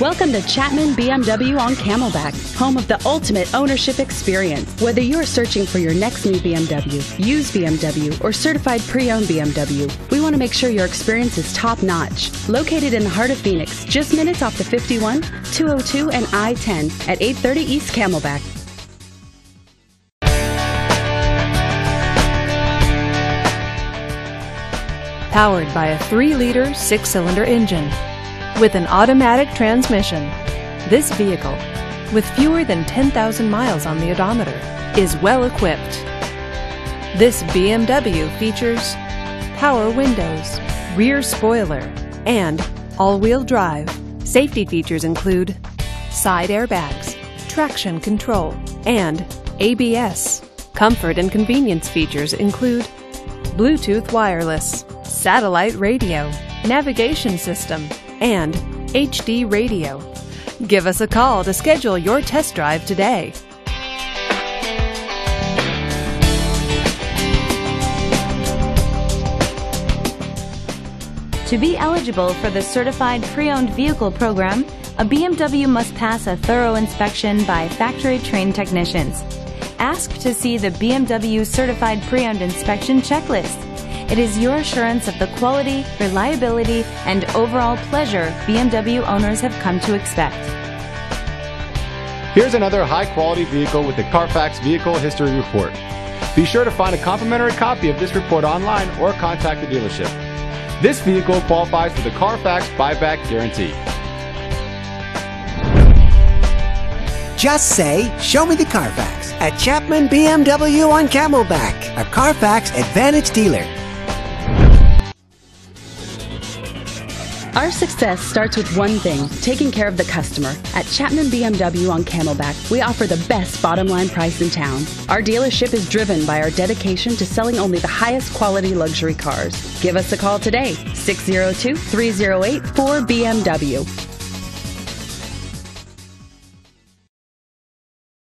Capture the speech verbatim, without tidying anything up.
Welcome to Chapman B M W on Camelback, home of the ultimate ownership experience. Whether you're searching for your next new B M W, used B M W, or certified pre-owned B M W, we want to make sure your experience is top-notch. Located in the heart of Phoenix, just minutes off the fifty-one, two oh two, and I ten at eight thirty East Camelback. Powered by a three liter, six cylinder engine. With an automatic transmission, this vehicle, with fewer than ten thousand miles on the odometer, is well equipped. This B M W features power windows, rear spoiler, and all-wheel drive. Safety features include side airbags, traction control, and A B S. Comfort and convenience features include Bluetooth wireless, satellite radio, navigation system, and H D radio. Give us a call to schedule your test drive today. To be eligible for the Certified Pre-Owned Vehicle Program, a B M W must pass a thorough inspection by factory-trained technicians. Ask to see the B M W Certified Pre-Owned Inspection Checklist. It is your assurance of the quality, reliability, and overall pleasure B M W owners have come to expect. Here's another high-quality vehicle with the Carfax Vehicle History Report. Be sure to find a complimentary copy of this report online or contact the dealership. This vehicle qualifies for the Carfax Buyback Guarantee. Just say, "Show me the Carfax" at Chapman B M W on Camelback, a Carfax Advantage dealer. Our success starts with one thing: taking care of the customer. At Chapman B M W on Camelback, we offer the best bottom line price in town. Our dealership is driven by our dedication to selling only the highest quality luxury cars. Give us a call today, six oh two, three oh eight, four B M W.